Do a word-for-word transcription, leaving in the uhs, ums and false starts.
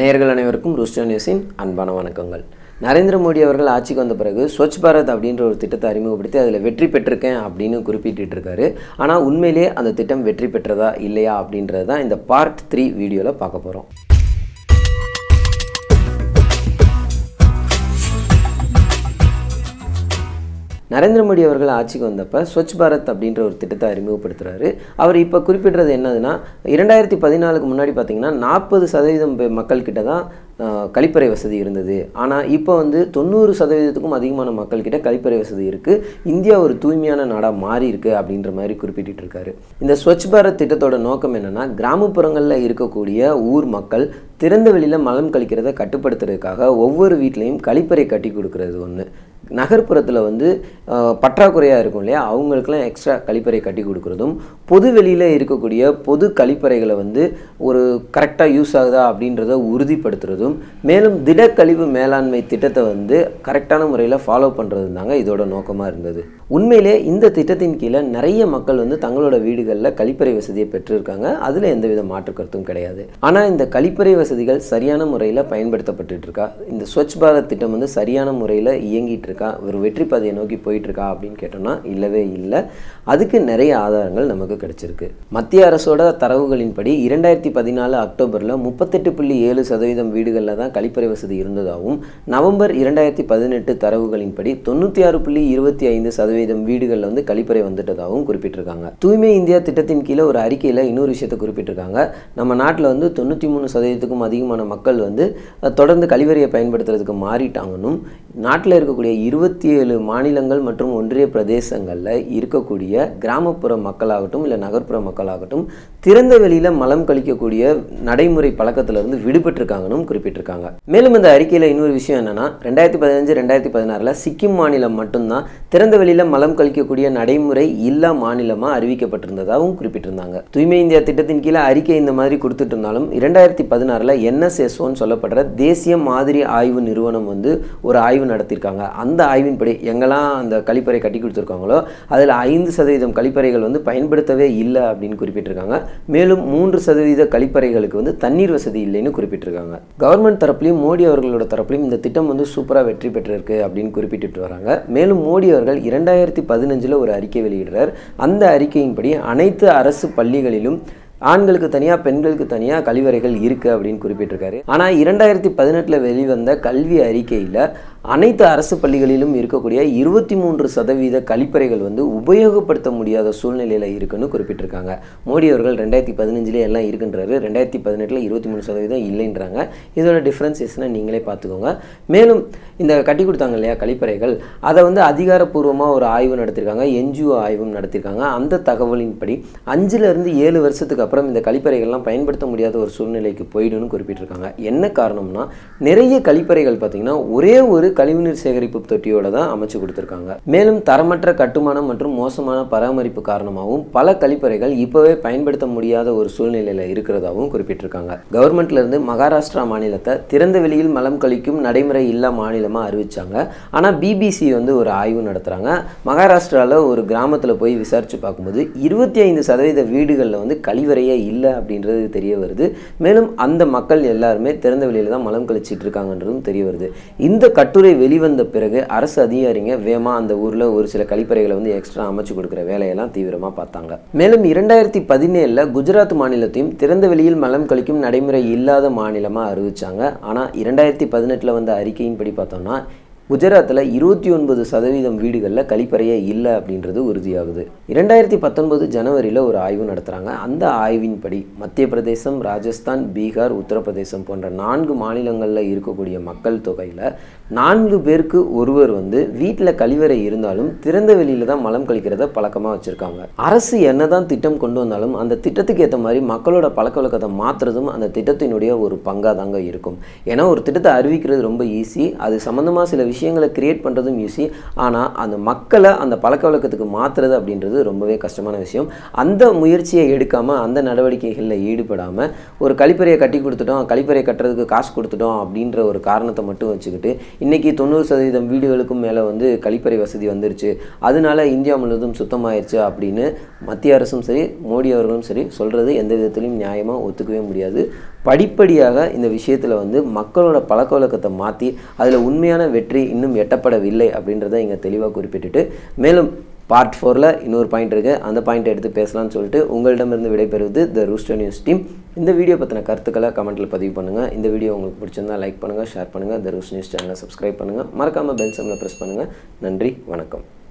நேயர்கள் அனைவருக்கும் ரூஸ்டர் நியூஸின் அன்பான வணக்கங்கள். நரேந்திர மோடி அவர்கள் ஆட்சிக்கு வந்த பிறகு ஸ்வச் பாரத் அப்படின்ற ஒரு திட்டத்தை அறிமுகப்படுத்தி அதில் வெற்றி பெற்றிருக்கேன் அப்படின்னு குறிப்பிட்டு இருக்காரு. ஆனால் உண்மையிலே அந்த திட்டம் வெற்றி பெற்றதா இல்லையா அப்படின்றது தான் இந்த பார்ட் த்ரீ வீடியோவில் பார்க்க போகிறோம். நரேந்திர மோடி அவர்கள் ஆட்சிக்கு வந்தப்போ ஸ்வச் பாரத் அப்படின்ற ஒரு திட்டத்தை அறிமுகப்படுத்துகிறாரு. அவர் இப்போ குறிப்பிடுறது என்னதுன்னா, இரண்டாயிரத்தி பதினாலுக்கு முன்னாடி பார்த்திங்கன்னா நாற்பது சதவீதம் மக்கள்கிட்ட தான் கழிப்பறை வசதி இருந்தது. ஆனால் இப்போ வந்து தொண்ணூறு சதவீதத்துக்கும் அதிகமான மக்கள்கிட்ட கழிப்பறை வசதி இருக்குது. இந்தியா ஒரு தூய்மையான நாடாக மாறி இருக்குது அப்படின்ற மாதிரி குறிப்பிட்டு இருக்காரு. இந்த ஸ்வச் பாரத் திட்டத்தோட நோக்கம் என்னென்னா, கிராமப்புறங்களில் இருக்கக்கூடிய ஊர் மக்கள் திறந்த வெளியில் மலம் கழிக்கிறத கட்டுப்படுத்துறதுக்காக ஒவ்வொரு வீட்லேயும் கழிப்பறை கட்டி கொடுக்கறது ஒன்று. நகர்ப்புறத்தில் வந்து பற்றாக்குறையாக இருக்கும் இல்லையா, அவங்களுக்கெல்லாம் எக்ஸ்ட்ரா கழிப்பறை கட்டி கொடுக்குறதும், பொது வெளியில் இருக்கக்கூடிய பொது கழிப்பறைகளை வந்து ஒரு கரெக்டாக யூஸ் ஆகுதா அப்படின்றத உறுதிப்படுத்துறதும், மேலும் திடக்கழிவு மேலாண்மை திட்டத்தை வந்து கரெக்டான முறையில் ஃபாலோ பண்ணுறது தாங்க இதோட நோக்கமாக இருந்தது. உண்மையிலே இந்த திட்டத்தின் கீழே நிறைய மக்கள் வந்து தங்களோட வீடுகளில் கழிப்பறை வசதியை பெற்றிருக்காங்க. அதில் எந்தவித மாற்று கருத்தும் கிடையாது. ஆனால் இந்த கழிப்பறை வசதிகள் சரியான முறையில் பயன்படுத்தப்பட்டு இருக்கா, இந்த ஸ்வச் பாரத் திட்டம் வந்து சரியான முறையில் இயங்கிட்டு இருக்கா, ஒரு வெற்றி பாதையை நோக்கி போயிட்டு இருக்கா அப்படின்னு கேட்டோம்னா இல்லவே இல்லை. அதுக்கு நிறைய ஆதாரங்கள் நமக்கு கிடைச்சிருக்கு. மத்திய அரசோட தரவுகளின்படி இரண்டாயிரத்தி பதினாலு அக்டோபரில் முப்பத்தெட்டு புள்ளி ஏழு சதவீதம் வீடுகளில் தான் கழிப்பறை வசதி இருந்ததாகவும், நவம்பர் இரண்டாயிரத்தி பதினெட்டு தரவுகளின்படி தொண்ணூற்றி ஆறு புள்ளி இருபத்தி ஐந்து சதவீதம் வீடுகளில் வந்து கழிப்பறை வந்துட்டதாகவும் குறிப்பிட்டிருக்காங்க. தூய்மை இந்தியா திட்டத்தின் கீழே ஒரு அறிக்கையில் இன்னொரு விஷயத்தை குறிப்பிட்டிருக்காங்க. நம்ம நாட்டில் வந்து தொண்ணூற்றி மூணு சதவீதத்துக்கும் அதிகமான மக்கள் வந்து தொடர்ந்து கழிவறையை பயன்படுத்துறதுக்கு மாறிட்டாங்கன்னும், நாட்டில் இருக்கக்கூடிய இருபத்தி ஏழு மாநிலங்கள் மற்றும் ஒன்றிய பிரதேசங்களில் இருக்கக்கூடிய கிராமப்புற மக்களாகட்டும் இல்லை நகர்ப்புற மக்களாகட்டும் திறந்த வெளியில் மலம் கழிக்கக்கூடிய நடைமுறை பழக்கத்திலிருந்து விடுபட்டிருக்காங்கன்னு குறிப்பிட்டிருக்காங்க. மேலும் இந்த அறிக்கையில் இன்னொரு விஷயம் என்னென்னா, ரெண்டாயிரத்தி பதினஞ்சு ரெண்டாயிரத்தி பதினாறில் சிக்கிம் மாநிலம் மட்டும்தான் திறந்த வெளியில் மலம் கழிக்கக்கூடிய நடைமுறை இல்லா மாநிலமாக அறிவிக்கப்பட்டிருந்ததாகவும் குறிப்பிட்டிருந்தாங்க. தூய்மை இந்தியா திட்டத்தின் கீழே அறிக்கை இந்த மாதிரி கொடுத்துட்டு இருந்தாலும் இரண்டாயிரத்தி பதினாறில் என்எஸ்எஸ்ஓன்னு சொல்லப்படுற தேசிய மாதிரி ஆய்வு நிறுவனம் வந்து ஒரு ஆய்வு நடத்தியிருக்காங்க. அந்த ஆய்வின்படி எங்கெல்லாம் அந்த கழிப்பறை கட்டி கொடுத்துருக்காங்களோ அதில் ஐந்து சதவீதம் கழிப்பறைகள் வந்து பயன்படுத்தவே இல்லை அப்படின்னு குறிப்பிட்டிருக்காங்க. மேலும் மூன்று சதவீத கழிப்பறைகளுக்கு வந்து தண்ணீர் வசதி இல்லைன்னு குறிப்பிட்டிருக்காங்க. கவர்மெண்ட் தரப்புலையும் மோடி அவர்களோட தரப்புலையும் இந்த திட்டம் வந்து சூப்பராக வெற்றி பெற்றிருக்கு அப்படின்னு குறிப்பிட்டு வராங்க. மேலும் மோடி அவர்கள் இரண்டாயிரத்தி பதினஞ்சில் ஒரு அறிக்கை வெளியிடுறார். அந்த அறிக்கையின்படி அனைத்து அரசு பள்ளிகளிலும் ஆண்களுக்கு தனியாக பெண்களுக்கு தனியாக கழிவறைகள் இருக்குது அப்படின்னு குறிப்பிட்டிருக்காரு. ஆனால் இரண்டாயிரத்தி பதினெட்டில் வெளிவந்த கல்வி அறிக்கையில் அனைத்து அரசு பள்ளிகளிலும் இருக்கக்கூடிய இருபத்தி மூன்று சதவீத கழிப்பறைகள் வந்து உபயோகப்படுத்த முடியாத சூழ்நிலையில் இருக்குன்னு குறிப்பிட்டிருக்காங்க. மோடி அவர்கள் ரெண்டாயிரத்தி பதினஞ்சுலேயே எல்லாம் இருக்குன்றாரு, ரெண்டாயிரத்தி பதினெட்டில் இருபத்தி மூணு சதவீதம் இல்லைன்றாங்க. இதோட டிஃப்ரென்சஸ்னா நீங்களே பார்த்துக்கோங்க. மேலும் இந்த கட்டி கொடுத்தாங்க இல்லையா கழிப்பறைகள், அதை வந்து அதிகாரப்பூர்வமாக ஒரு ஆய்வு நடத்தியிருக்காங்க, என்ஜிஓ ஆய்வும் நடத்தியிருக்காங்க. அந்த தகவலின்படி அஞ்சுலேருந்து ஏழு வருஷத்துக்கு அப்புறம் இந்த கழிப்பறைகள்லாம் பயன்படுத்த முடியாத ஒரு சூழ்நிலைக்கு போயிடும்னு குறிப்பிட்டிருக்காங்க. என்ன காரணம்னா, நிறைய கழிப்பறைகள் பார்த்திங்கன்னா ஒரே ஒரு கழிவுநீர் சேகரிப்பு தொட்டியோட தான் அமைச்சு கொடுத்திருக்காங்க. மேலும் தரமற்ற கட்டுமானம் மற்றும் மோசமான பராமரிப்பு காரணமாகவும் பல கழிப்பறைகள் இப்பவே பயன்படுத்த முடியாத ஒரு சூழ்நிலையில் இருக்கிறதாகவும் குறிப்பிட்டிருக்காங்க. கவர்மெண்ட்ல இருந்து மகாராஷ்டிரா மாநிலத்தை திறந்த வெளியில் மலம் கழிக்கும் நடைமுறை இல்லா மாநிலமாக அறிவிச்சாங்க. ஆனால் பிபிசி வந்து ஒரு ஆய்வு நடத்துறாங்க. மகாராஷ்டிராவில் ஒரு கிராமத்தில் போய் விசாரிச்சு பார்க்கும்போது இருபத்தி ஐந்து சதவீத வீடுகளில் வந்து கழிவறையே இல்லை அப்படின்றது தெரிய வருது. மேலும் அந்த மக்கள் எல்லாருமே திறந்த வெளியில் தான் மலம் கழிச்சிட்டு இருக்காங்கன்றதும் தெரிய வருது. இந்த கட்டு வெளிவந்த பிறகு அரசு அதிகாரிங்க வேமா அந்த ஊரில் ஒரு சில கழிப்பறைகளை வந்து எக்ஸ்ட்ரா அமைச்சு கொடுக்குற வேலையெல்லாம் தீவிரமாக பார்த்தாங்க. மேலும் இரண்டாயிரத்தி பதினேழில் குஜராத் மாநிலத்தையும் திறந்த வெளியில் மலம் கழிக்கும் நடைமுறை இல்லாத மாநிலமாக அறிவிச்சாங்க. ஆனால் இரண்டாயிரத்தி பதினெட்டில் வந்த அறிக்கையின்படி பார்த்தோம்னா குஜராத்தில் இருபத்தி ஒன்பது சதவீதம் வீடுகளில் கழிப்பறையே இல்லை அப்படின்றது உறுதியாகுது. இரண்டாயிரத்தி பத்தொன்பது ஜனவரியில் ஒரு ஆய்வு நடத்துகிறாங்க. அந்த ஆய்வின்படி மத்திய பிரதேசம், ராஜஸ்தான், பீகார், உத்தரப்பிரதேசம் போன்ற நான்கு மாநிலங்களில் இருக்கக்கூடிய மக்கள் தொகையில் நான்கு பேருக்கு ஒருவர் வந்து வீட்டில் கழிவறை இருந்தாலும் திறந்த வெளியில் தான் மலம் கழிக்கிறத பழக்கமாக வச்சுருக்காங்க. அரசு என்ன தான் திட்டம் கொண்டு வந்தாலும் அந்த திட்டத்துக்கு ஏற்ற மாதிரி மக்களோட பழக்க வழக்கத்தை மாற்றுறதும் அந்த திட்டத்தினுடைய ஒரு பங்காக தாங்க இருக்கும். ஏன்னா ஒரு திட்டத்தை அறிவிக்கிறது ரொம்ப ஈஸி, அது சம்மந்தமாக சில விஷயங்களை கிரியேட் பண்ணுறதும் ஈஸி. ஆனால் அந்த மக்களை அந்த பழக்க வழக்கத்துக்கு மாற்றுறது அப்படின்றது ரொம்பவே கஷ்டமான விஷயம். அந்த முயற்சியை எடுக்காமல் அந்த நடவடிக்கைகளில் ஈடுபடாமல் ஒரு கழிப்பறையை கட்டி கொடுத்துட்டோம், கழிப்பறையை கட்டுறதுக்கு காசு கொடுத்துட்டோம் அப்படின்ற ஒரு காரணத்தை மட்டும் வச்சுக்கிட்டு இன்றைக்கி தொண்ணூறு சதவீதம் வீடுகளுக்கும் மேலே வந்து கழிப்பறை வசதி வந்துருச்சு, அதனால இந்தியா முழுவதும் சுத்தமாயிருச்சு அப்படின்னு மத்திய அரசும் சரி மோடி அவர்களும் சரி சொல்கிறது எந்த விதத்திலையும் நியாயமாக ஒத்துக்கவே முடியாது. படிப்படியாக இந்த விஷயத்துல வந்து மக்களோட பழக்கவழக்கத்தை மாத்தி அதுல உண்மையான வெற்றி இன்னும் எட்டப்படவில்லை அப்படின்றதை இங்க தெளிவா குறிப்பிட்டுட்டு மேலும் Part four la innor point irukku andha point eduthu pesalam nu solittu ungaludam irundhu vidaiperudhu The Rooster News team indha video pathina karuthukala comment la padivu pannunga indha video ungalku pidichirundha like pannunga share pannunga The Rooster News channel subscribe pannunga marakama bell symbol la press pannunga nandri vanakkam